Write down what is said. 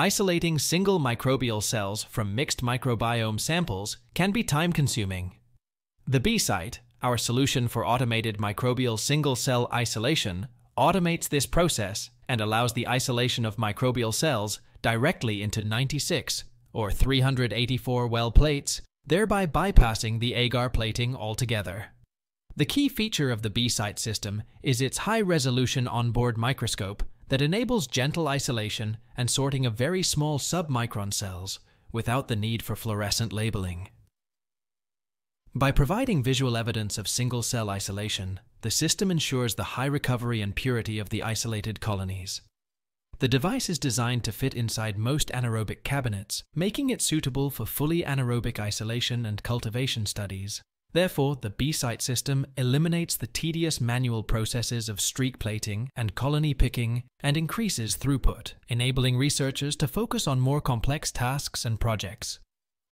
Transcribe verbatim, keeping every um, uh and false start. isolating single microbial cells from mixed microbiome samples can be time-consuming. The B site, our solution for automated microbial single-cell isolation, automates this process and allows the isolation of microbial cells directly into ninety-six or three hundred eighty-four well plates, thereby bypassing the agar plating altogether. The key feature of the B site system is its high-resolution onboard microscope that enables gentle isolation and sorting of very small submicron cells without the need for fluorescent labeling. By providing visual evidence of single-cell isolation, the system ensures the high recovery and purity of the isolated colonies. The device is designed to fit inside most anaerobic cabinets, making it suitable for fully anaerobic isolation and cultivation studies. Therefore, the B site system eliminates the tedious manual processes of streak plating and colony picking and increases throughput, enabling researchers to focus on more complex tasks and projects.